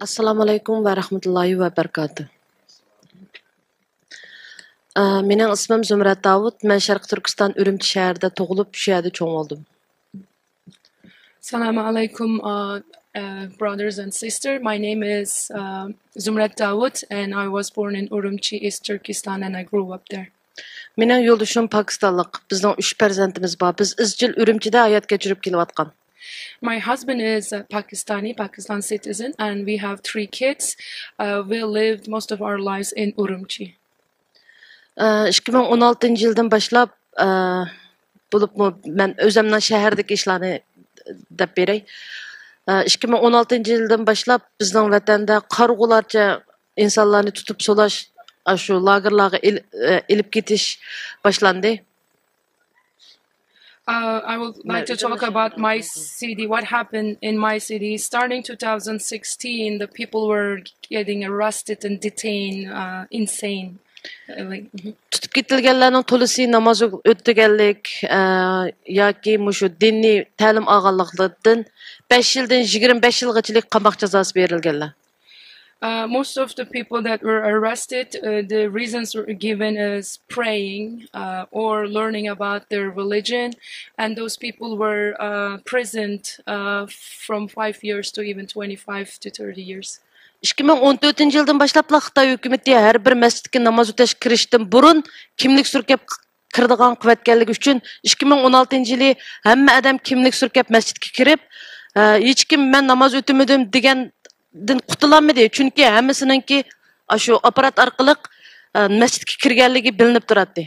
Assalamu alaikum wa rahmatullahi wa barakatuh. Mening ismim Zumret Dawut. Men Sharq Turkistan Urumqi shahrida tug'ilib, shu yerda cho'ng bo'ldim. Assalamu alaikum brothers and sisters. My name is Zumret Dawut and I was born in Urumqi, East Turkistan and I grew up there. Mening yo'ldoshim Pakistanlik. Bizning 3 farzandimiz bor. Biz izchil Urumqida hayot kechirib kelayotgan. My husband is a Pakistani, Pakistan citizen, and we have 3 kids. We lived most of our lives in Urumqi. 2016 yildan boshlab bo'libmi men o'zimning shahardagi ishlarni deb beray. 2016 yildan boshlab bizning vatanda qarg'ularcha insonlarni tutib solash, shu lagerlarga elib ketish boshlandi. I would like to talk about my city, what happened in my city. Starting 2016, the people were getting arrested and detained, insane. Tutib ketilganlarning to'lisi namoz o'tganlik yoki mushu diniy ta'lim olganlikdan 5 yildan 25 yilgacha qamoq jazosi berilganlar. Most of the people that were arrested, the reasons were given as praying or learning about their religion, and those people were imprisoned from 5 years to even 25 to 30 years. 2014 yildan boshlab Xitoy hukumati har bir masjidga namoz o'tash kirishdan burun kimlik surkab kirdigan qilganligi uchun 2016 yili hamma odam kimlik surkab masjidga kirib, hech kim men namoz o'tmadim degan din qutulanmaydi chunki hammasininki shu apparat orqali masjidga kirganligi bilinib turadi.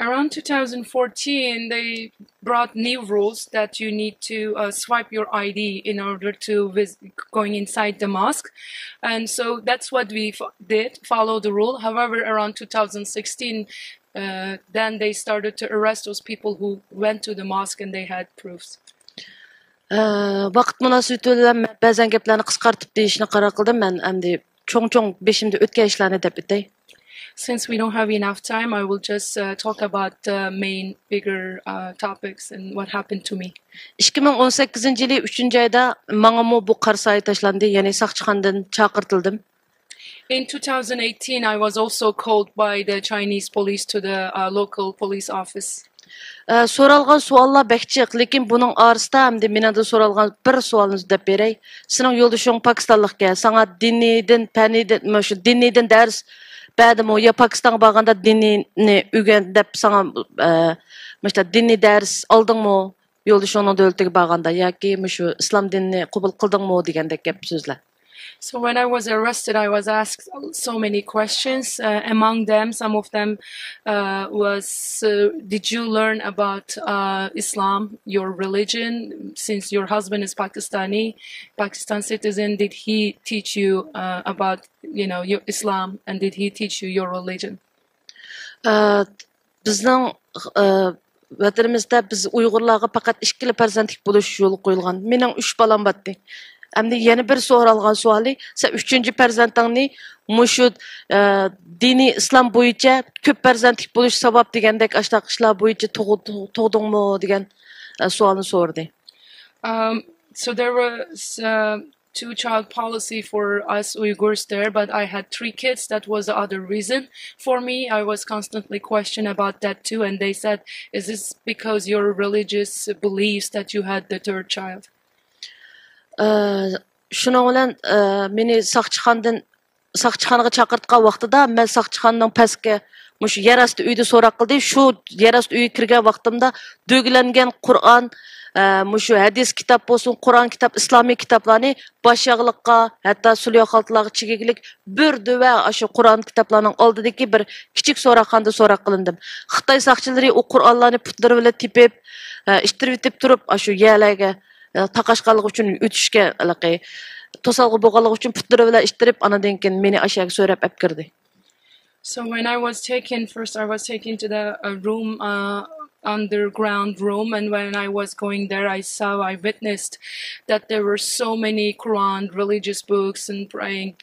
Around 2014, they brought new rules that you need to swipe your ID in order to going inside the mosque, and so that's what we did, follow the rule. However, around 2016, then they started to arrest those people who went to the mosque and they had proofs. Vaqt munosabati bilan ba'zan gaplarni qisqartib deyishni qaror qildim men endi cho'ng-cho'ng beshimda o'tgan ishlarni deb aytay. Since we don't have enough time, I will just talk about the main bigger topics and what happened to me. 2018 yili 3-oyda menga bu qarsayi tashlandi, ya'ni saqchixonadan chaqirtildim. In 2018, I was also called by the Chinese police to the local police office. Soralgan suallar bekchiq, lekin buning orasida hamda menada soralgan bir sualni deb beray. Sening yo'ldoshing Pakistanlikka, senga dinidan, panidan, shu dinidan dars Ba'dimo ya Pakistonga borganda dinni o'rgan deb senga mana diniy dars oldingmi yo'ldoshingning davlatiga borganda yoki shu islom dinini qabul qildingmi degandek gap so'zlar. So when I was arrested, I was asked so many questions. Among them, some of them was, did you learn about Islam, your religion? Since your husband is Pakistani, Pakistan citizen, did he teach you about, you know, your Islam, and did he teach you your religion? Bizning vatanimizda biz Uyg'urlarga faqat 2 farzandlik bo'lish yo'li qo'yilgan. Mening 3 bolam bor. Ammo yana bir so'ralgan savoli, sen 3-chi farzandingni mushu diniy islom bo'yicha ko'p farzandlik bo'lish sabab degandek ashtaq ishlar bo'yicha tug'dingmi degan savolni so'rdi. So there was two-child policy for us Uyghurs there, but I had 3 kids. That was the other reason for me. I was constantly questioned about that too, and they said, is this because your religious beliefs that you had the 3rd child? Shuning bilan meni saqchixonaga chaqirtgan vaqtida men saqchixonaning pastga mushu yarasti uyni so'roq qildi. Shu yarasti uyga kirgan vaqtimda do'glangan Qur'on, mushu hadis kitob bo'lsin, Qur'on kitob, islomiy kitoblarni boshog'liqqa, hatto sulyoq xaltlarga chigiklik bir duva o'sha Qur'on kitoblarining oldidagi bir kichik so'roqxonada so'roq qilindim. Xitoy saqchilari u Qur'onlarni putlar bilan tepib, ishtirib turib, o'sha yerlarga taqashqanligi uchun o'tishga aloqai to'salg'i bo'lganligi uchun putlar bilan ishtirib anadan keyin meni ashaga so'rab olib kirdi. So when I was taken, first I was taken to the room, underground room, and when I was going there, I witnessed that there were so many Quran, religious books and praying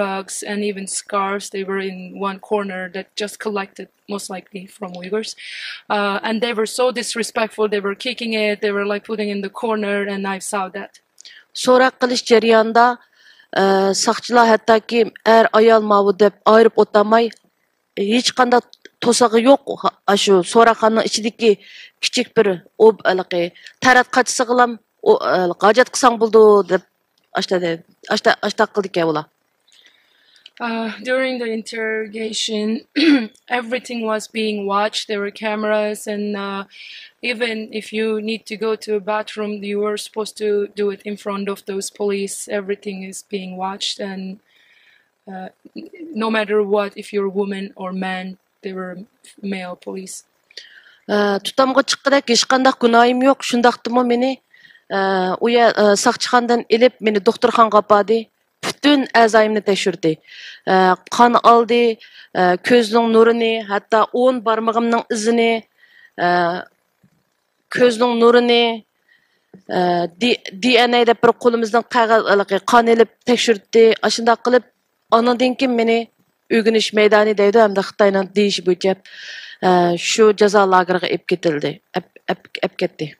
rugs and even scarves. They were in one corner that just collected most likely from Uyghurs, and they were so disrespectful. They were kicking it, they were like putting in the corner, and I saw that. So'roq qilish jarayonida Saqçılar hatta ki ayal mavi deb ayırıp otamay hiç qanda tosağı yok aşu sorakanın içindeki küçük bir ob alaqı tarat qaçsıqlam o qajat qısan buldu deb aştaq qıldı ke ola. During the interrogation, everything was being watched. There were cameras, and even if you need to go to a bathroom, you were supposed to do it in front of those police. Everything is being watched, and no matter what, if you're a woman or man, there were male police. Tutamga çıkkadak işkandak günahım yok. Şundaktımı beni uya sakçıhandan elip beni doktorhan kapadı. Bütün əzayımını təşirdi. Qan aldı, közlün nurunu, hatta 10 barmağımın izini, közlün nurunu, DNA ile bir qolumuzdan qan elib təşirdi. Aşında qılıb, onun dinki məni ügünüş meydani deydi, həm də Xitayla deyiş bücəb, şu cəza lagırığı əb getildi, əb getdi.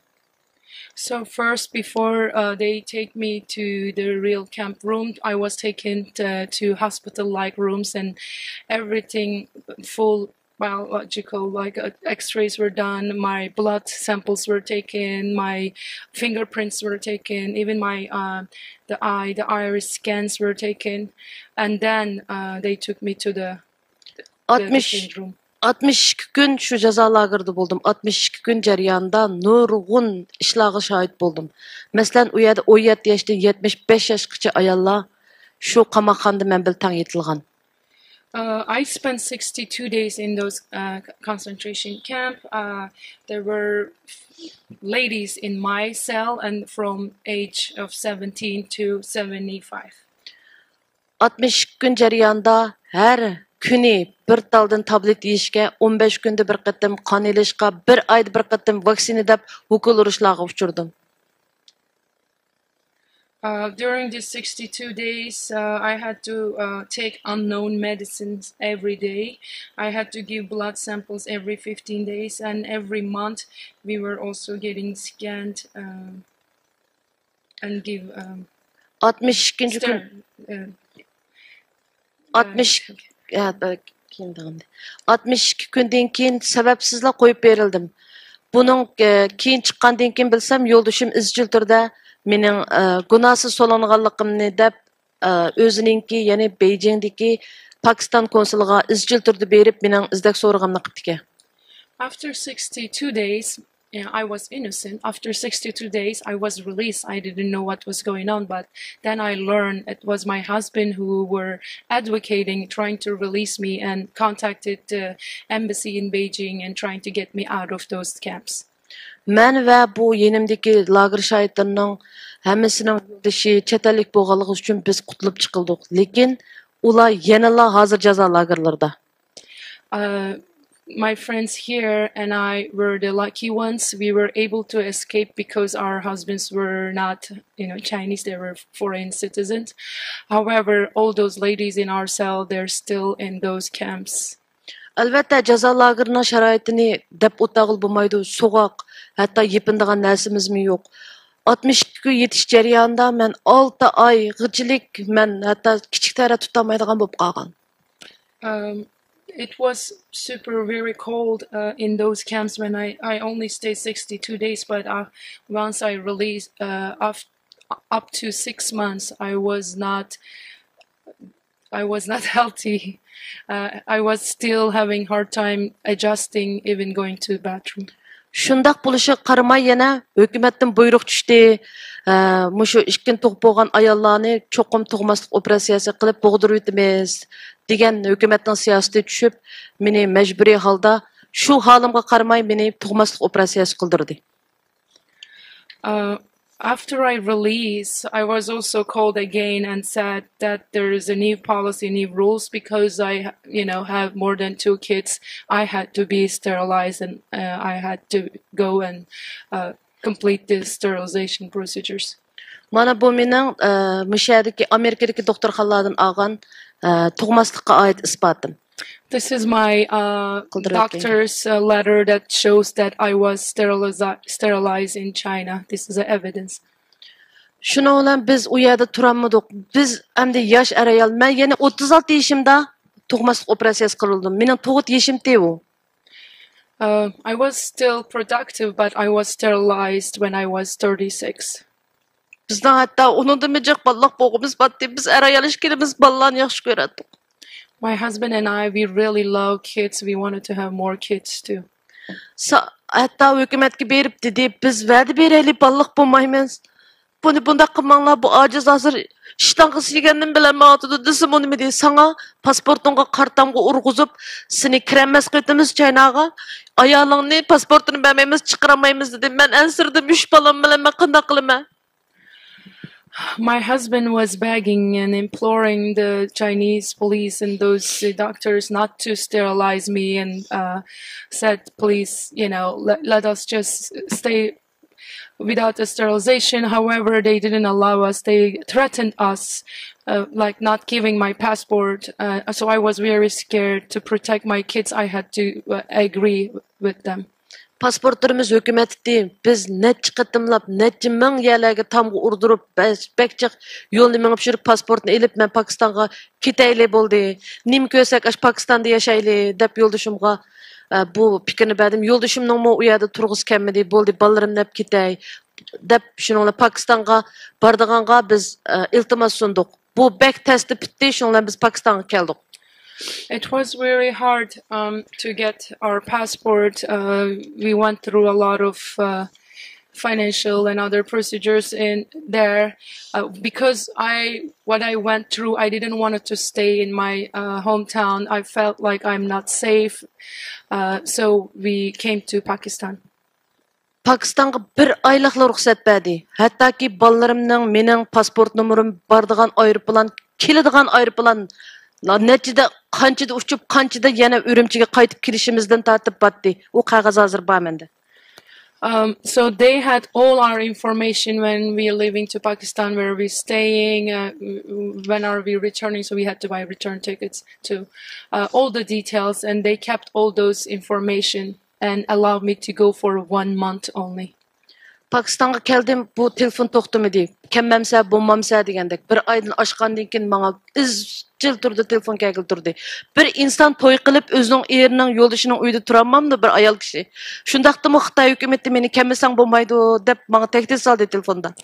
So first, before they take me to the real camp room, I was taken to hospital-like rooms and everything full biological, like x-rays were done, my blood samples were taken, my fingerprints were taken, even my the iris scans were taken, and then they took me to the change room. 62 gün şu ceza lagırda buldum. 62 gün ceryanında nurgun işlağı şahit buldum. Mesela o 7 yaşta 75 yaşkıcı ayalla şu kamakhandı mən biltan yetilgan. I spent 62 days in those concentration camp. There were ladies in my cell and from age of 17 to 75. 62 gün ceryanında her Күні бір талдың таблет ешке, 15 күнді бір қыттым қан елешқа, бір айды бір қыттым вакцины деп өкіл ұрышлағы ұшырдым. During these 62 days, I had to take unknown medicines every day. I had to give blood samples every 15 days, and every month we were also getting scanned and give stern. 62 күнден кейін сәбәпсізла қойып берілдім. Бұның кейін шыққандан кейін білсем, жолдашым ізжіл түрде менің гүнасыз соланғанлығымны деп өзіненке, яғни Бейжіңдегі Пакистан консулыға ізжіл түрде беріп, менің іздік сорғымны қыпты. After 62 days, I was innocent. After 62 days, I was released. I didn't know what was going on, but then I learned it was my husband who were advocating, trying to release me, and contacted the embassy in Beijing and trying to get me out of those camps. Mən və bu yenimdəki lağır şahitlərinin həməsinin yoldaşı çətəlik boğalığı üçün biz qutulub çıxıldıq. Lakin ular yenələ hazır cəza lağırlarda. My friends here and I were the lucky ones. We were able to escape because our husbands were not, Chinese. They were foreign citizens. However, all those ladies in our cell, they're still in those camps. Albatta jazo lagirning sharoitini deb o'tag'il bo'lmaydi. So'g'oq, hatto yepindigan narsamizmi yo'q. 62 kun yetish jarayonida men 6 oy g'ichilik, men hatto kichik tara tutamaydigan bo'lib qolgan. It was very cold in those camps when I only stayed 62 days, but once I released up to 6 months, I was not healthy. I was still having hard time adjusting, even going to the bathroom. Şundaq buluşu qaramay yana hökumatdan buyruq düşdi. Mushu işkin tuğup bolğan ayallarni çoqum tuğmaslık operasiyasi qılıp boğduruytimiz degen hökumatdan siyasati düşüp meni majburiy halda şu halımğa qaramay meni tuğmaslık operasiyasi qıldırdı. After I released, I was also called again and said that there is a new policy, new rules, because I, have more than 2 kids. I had to be sterilized, and I had to go and complete the sterilization procedures. Mana bu mening Mishadiki Amerikadagi doktorxonalardan olgan tug'maslikka oid isbotim. This is my doctor's letter that shows that I was sterilized in China. This is the evidence. Şuna olan biz o yerde turanmadık. Biz hem de yaş arayalım. Ben yine 36 yaşımda tohmaslık operasyası kırıldım. Benim tohut yaşımdı o. I was still productive, but I was sterilized when I was 36. Bizden hatta onu demeyecek ballak boğumuz battı. Biz arayalı işkilimiz ballan yakışık öğrendik. My husband and I, we really love kids. We wanted to have more kids too. Hatta hükümet gibi verip dedi, biz verdi bir eli ballık bulmayımız. Bunu bunda kımanla bu aciz hazır işten kısı yegendim bile mağdudu desim onu mu diye sana pasportunga kartamga urguzup seni kiremez kıydımız çaynağa ayağlarını pasportunu vermemiz çıkaramayımız dedi. Ben ensirdim 3 balam bile mekanda kılıma. My husband was begging and imploring the Chinese police and those doctors not to sterilize me and said, please, you know, let us just stay without a sterilization. However, they didn't allow us. They threatened us, like not giving my passport. So I was very scared to protect my kids. I had to agree with them. Pasportlarımız hükümet değil. Biz ne çıkartımlap, ne cimen yerlerine tam urdurup, bekçik yolunu mengip şurup pasportunu elip, ben Pakistan'a kitaylı buldu. Nim köysek aş Pakistan'da yaşaylı, dep yolduşum'a bu fikrini verdim. Yolduşum'un mu uyardı, turğuz kemmedi, buldu, ballarım nep kitay. Dep şununla Pakistan'a, bardağan'a biz iltimas sunduk. Bu bek testi bitti, şununla biz Pakistan'a geldik. It was very hard to get our passport. We went through a lot of financial and other procedures in there because what I went through, I didn't want to stay in my hometown. I felt like I'm not safe. So we came to Pakistan. Pakistan'a bir aylıkla ruhsat verdi. Hatta ki ballarımın, benim passport numaram bardığan aeroplan, kilidığan aeroplan. Neticede kançıda uçup kançıda yine Ürümçi'ye kayıtıp girişimizden tartıp battı. O kağıt hazır bağımında. So they had all our information when we were leaving to Pakistan, where we were staying, when are we returning, so we had to buy return tickets too. All the details, and they kept all those information and allowed me to go for 1 month only. Pakistan'a geldim, bu telefon toxtumu deyip, kemmemse, bombamse degendek. Bir aydın aşkandın ki bana izcil durdu, telefon kegil durdu. Bir insan toy kılıp, özünün erinin yolduşunun uydu turanmamdı bir ayal kişi. Şundaqtı mı Xitay hükümeti beni kemmesen bombaydı deyip, bana tehdit saldı telefonda.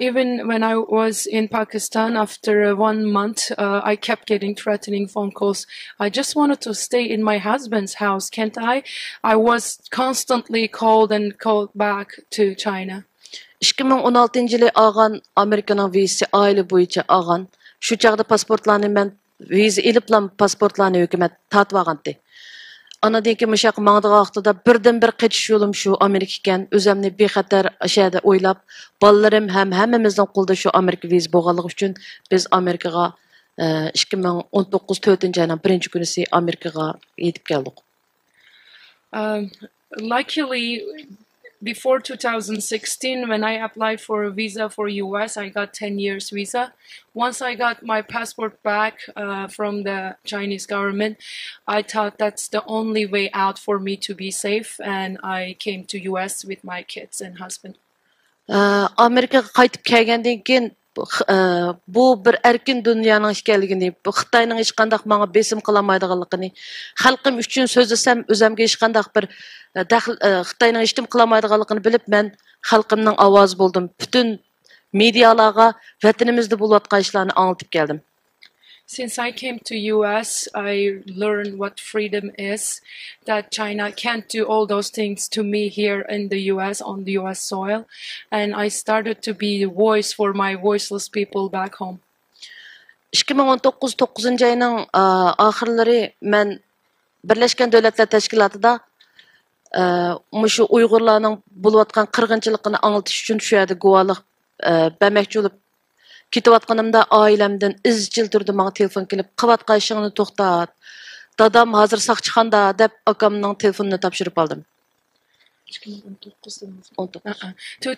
Even when I was in Pakistan, after 1 month, I kept getting threatening phone calls. I just wanted to stay in my husband's house, can't I? I was constantly called and called back to China. 2016 yılı ağan Amerika'nın vizesi aile boyunca ağan. Şu çağda pasportlarını ben vize iliplan pasportlarını hükümet tatvağandı. Anadaki müşak mağdığı ağıqtıda birden bir qeçiş yolum şu Amerika'yken özümünü bir xatar aşağıda oylap ballarım hem hemimizden qulda şu Amerika viz boğalıq üçün biz Amerika'ya 2019-4 ayının birinci günüsü Amerika'ya yetip geldik. Luckily, before 2016, when I applied for a visa for US, I got 10 years visa. Once I got my passport back from the Chinese government, I thought that's the only way out for me to be safe, and I came to US with my kids and husband. Amerika'ya qaytib kelgandan keyin bu bir erkin dünyanın işgaligini, Xitayning hech qanday menga besim qilamaydiganligini, xalqim uchun so'zlasam o'zimga hech qanday bir Xitayning hech kim qilamaydiganligini bilib, men xalqimning ovozi bo'ldim. Butun medialarga vatanimizda bo'layotgan ishlarni anglitib keldim. Since I came to US, I learned what freedom is, that China can't do all those things to me here in the US, on the US soil. And I started to be the voice for my voiceless people back home. 2019 ayının ahırları mən Birleşken Devletler Teşkilatı'da şu Uygurlarının buluvatkan kırgınçılıkını anlatış için şu yerde guvalıq bəməkçi olub. Kitabatkanımda ailemden izcil durdu bana telefon gelip, "Qavat qayışını toxtat. Dadam hazır saqçıxanda" deb akamın telefonunu tapşırıp aldım.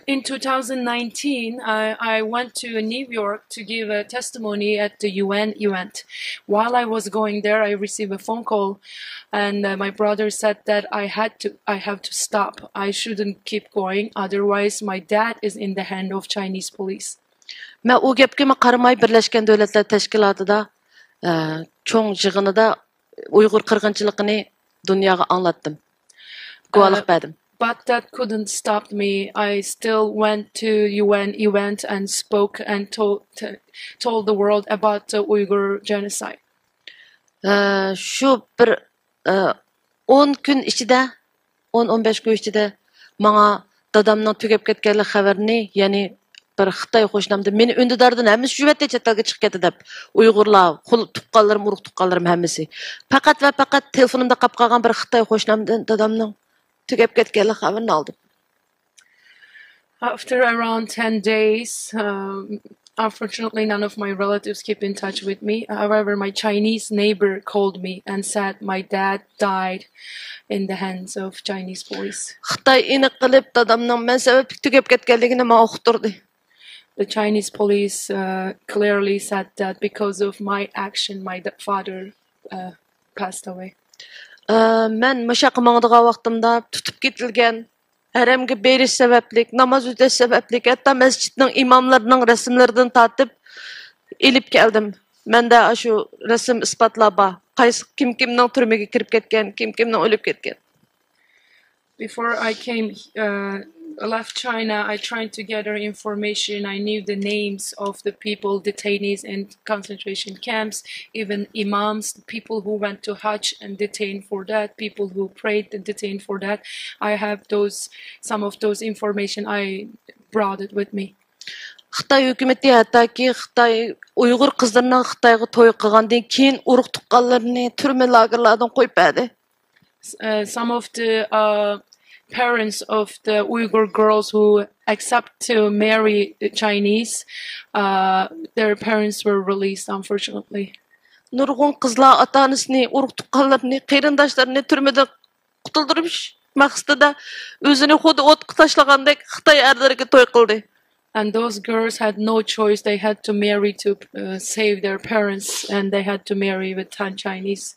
In 2019, I went to New York to give a testimony at the UN event. While I was going there, I received a phone call, and my brother said that I have to stop. I shouldn't keep going, otherwise my dad is in the hand of Chinese police. Men o gapga qaramay Birlashgan Davlatlar Tashkilotida cho'ng yig'inida Uyg'ur qirg'inchiligini dunyoga anglatdim. Guvohlik berdim. But that couldn't stop me. I still went to UN event and spoke and told the world about the Uyghur genocide. Shu bir 10 kun ichida, 10-15 kun ichida menga dadamning tugab ketganligi xabarini, ya'ni bir Xitoy qo'shnamda meni undidardan hammasi shu yerda chet elga chiqib ketdi deb. Uyg'urlar, qul tuqqanlarim, urug' tuqqanlarim hammasi. Faqat va faqat telefonimda qap qolgan bir Xitoy qo'shnamdan dadamning After around 10 days, unfortunately none of my relatives keep in touch with me. However, my Chinese neighbor called me and said my dad died in the hands of Chinese police. The Chinese police clearly said that because of my action, my father passed away. Men mashaq mangdiga vaqtimda tutib ketilgan haramga berish sabablik, namoz o'tash sabablik, hatto masjidning imomlarining rasmlaridan tatib elib keldim. Menda shu rasm isbotlari bor. Qaysi kim kimning turmaga kirib ketgan, kim kimning o'lib ketgan. Before I left China, I tried to gather information. I knew the names of the people, detainees in concentration camps, even imams, people who went to Hajj and detained for that, people who prayed and detained for that. I have some of those information. I brought it with me. Xitoy hukumati hattoki Xitoy Uyg'ur qizlarini Xitoyga to'y qilgandan keyin urug' tuqqanlarini turma lagerlaridan qo'yib berdi. Some of the parents of the Uyghur girls who accept to marry Chinese, their parents were released, unfortunately. And those girls had no choice. They had to marry to save their parents, and they had to marry with Chinese.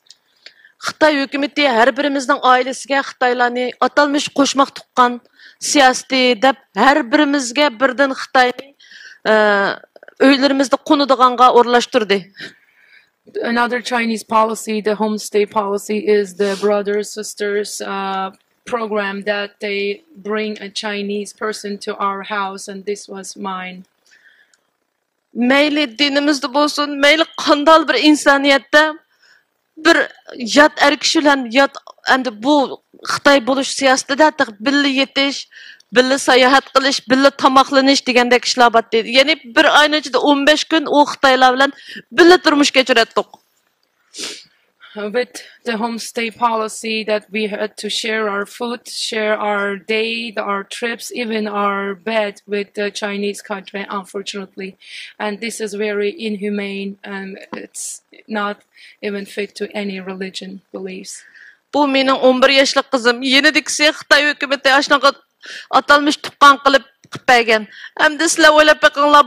Xitoy hukumati har birimizning oilasiga Xitoylarni atalmish qo'shmoq tuqqan siyosati deb har birimizga birdan Xitoyning uylarimizda qo'nidiganga o'rlashtirdi. Another Chinese policy, the homestay policy, is the brothers sisters program that they bring a Chinese person to our house, and this was mine. Mayli dinimizda bo'lsin, mayli qandal bir insoniyatda bir yat erkishilan yat endi bu Xitoy bo'lish siyosatida birga yetish, birga sayohat qilish, birga tamoqlanish degandek ishlar bor dedi. Ya'ni bir oyning ichida 15 kun u Xitoylar bilan birga turmush kechirdik. With the homestay policy that we had to share our food, share our day, our trips, even our bed with the Chinese country, unfortunately. And this is very inhumane, and it's not even fit to any religion beliefs. Bu mening 11 yoshli qizim yenidiksi Xitoy hukumati ashnaqa atalmish tuqqan qilib qilgan. Hamda sizlar o'ylab baqinglar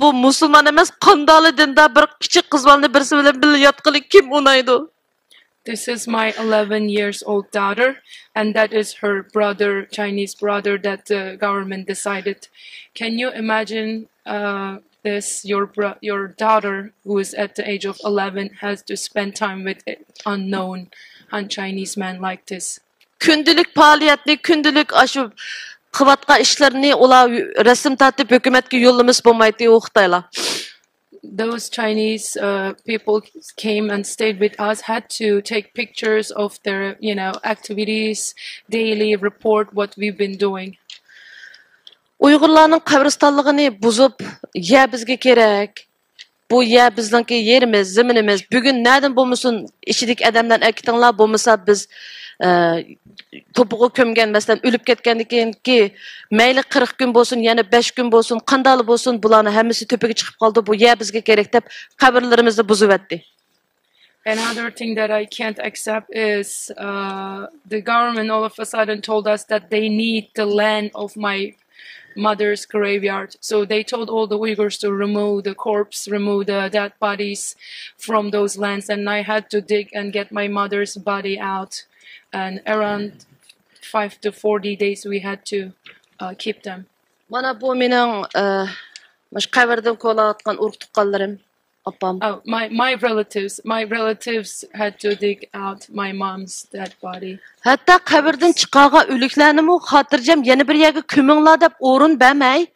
bu musulmon emas qandoli dinda bir kichik qiz bolani birisi bilan bilyot qilib kim o'ynaydi? This is my 11-year-old daughter, and that is her brother, Chinese brother, that the government decided. Can you imagine this? Your daughter, who is at the age of 11, has to spend time with an unknown un-Chinese man like this. Kundilik paliyatni, kundilik ashu qıvatqa işlerini ola resim tatib hükümetki yollamış bo'lmaydi u Xitoylar. Those Chinese people came and stayed with us, had to take pictures of their, you know, activities, daily report what we've been doing. Uyg'urlarning qabristonligini buzib, ya bizga kerak, bu ya bizningki yerimiz, zaminimiz. Bugun nadan bo'lmasin, ishidik odamdan aytinglar, bo'lmasa biz to'pig'i ko'mgan, masalan, o'lib ketgandan keyinki mayli 40 kun bo'lsin, yana 5 kun bo'lsin, qandali bo'lsin, bularni hammasi to'piga chiqib qoldi. Bu ya bizga kerak deb qabrlarimizni buzib o'tdi. Another thing that I can't accept is the government all of a sudden told us that they need the land of my mother's graveyard. So they told all the Uyghurs to remove the corpse, remove the dead bodies from those lands, and I had to dig and get my mother's body out. And around 5 to 40 days we had to keep them. Oh, my relatives. My relatives had to dig out my mom's dead body. Hatta kabirden çıkağa ölüklerimi hatırlayacağım. Yeni bir yere kümünla dep orun bemey.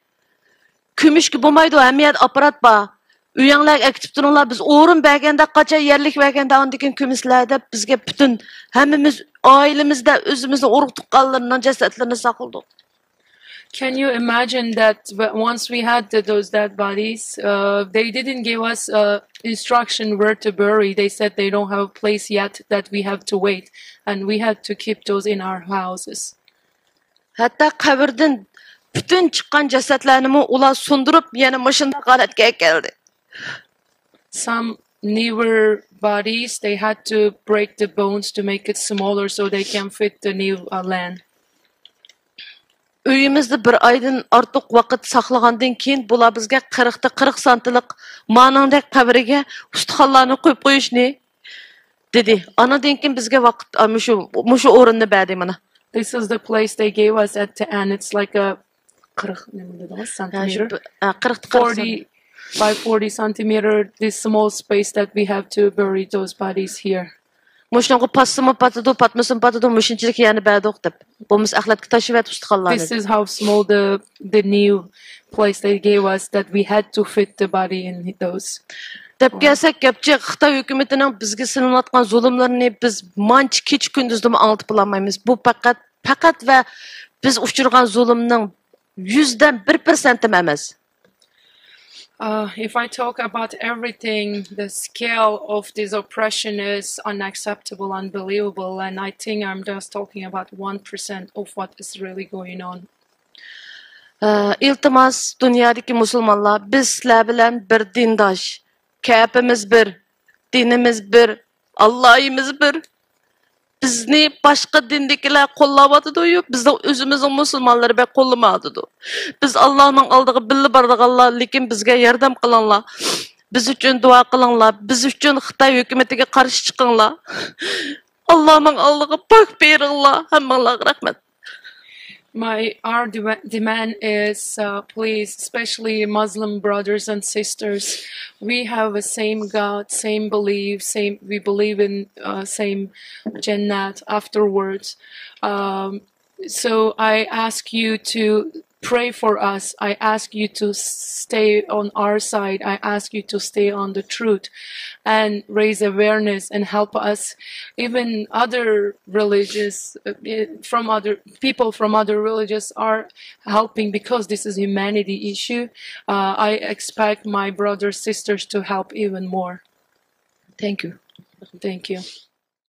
Kümüş ki bulmaydı o emniyet aparat ba. Üyenler aktif durumlar biz orun belgende kaça yerlik belgende andikin kümüslerde bizge bütün hemimiz ailemizde özümüzde uruktukallarından cesetlerini sakladık. Can you imagine that once we had those dead bodies, they didn't give us instruction where to bury. They said they don't have a place yet, that we have to wait, and we had to keep those in our houses. Hatta kabirden bütün çıkan cesetlerimi ula sundurup yani maşında galetgeye geldi. Some newer bodies, they had to break the bones to make it smaller so they can fit the new land. Üyümüzde bir aydın artık vakit saklağandın ki bula bizge 40'ta 40 santilik manandek kabrige ustahallarını koyup koyuş ne? Dedi. Ana denkin bizge vakit muşu orunu bedi bana. This is the place they gave us at the end. It's like a 40 ne dedi? Centimeter. 40 by 40 centimeter. This small space that we have to bury those bodies here. Muşlango pasımı patadı, patmasın patadı, muşinçilik yani berdok dep. Bomuz ahlak taşı ve tuşkallar. This is how small the new place they gave us that we had to fit the body in those. Dep gelsek yapacak Xitay hükümetinin bizge sınırlatkan zulümlerini biz manç kiç gündüzdüm anlatıp bulamayız. Bu fakat ve biz uçurgan zulümden %1 emez. If I talk about everything, the scale of this oppression is unacceptable, unbelievable, and I think I'm just talking about 1% of what is really going on. İltimas, dünyadaki Müslümanlar, bizler bilen bir dindaş, kâpimiz bir, dinimiz bir, Allah'ımız bir. Biz ne başka dindekiler kollamadı diyor. Biz de özümüzün Müslümanları bek kollamadı diyor. Biz Allah'ın aldığı belli bardak Allah, lakin bizge yardım kılanlar, biz için dua kılanlar, biz için Xitay hükümetine karşı çıkanlar, Allah'ın aldığı pak beyrinler, hem Allah'a rahmet. Our demand is, please, especially Muslim brothers and sisters, we have the same God, same belief, we believe in same Jannah afterwards. So I ask you to pray for us. I ask you to stay on our side. I ask you to stay on the truth and raise awareness and help us. Even other religious people from other religions are helping because this is a humanity issue. I expect my brothers and sisters to help even more. Thank you. Thank you.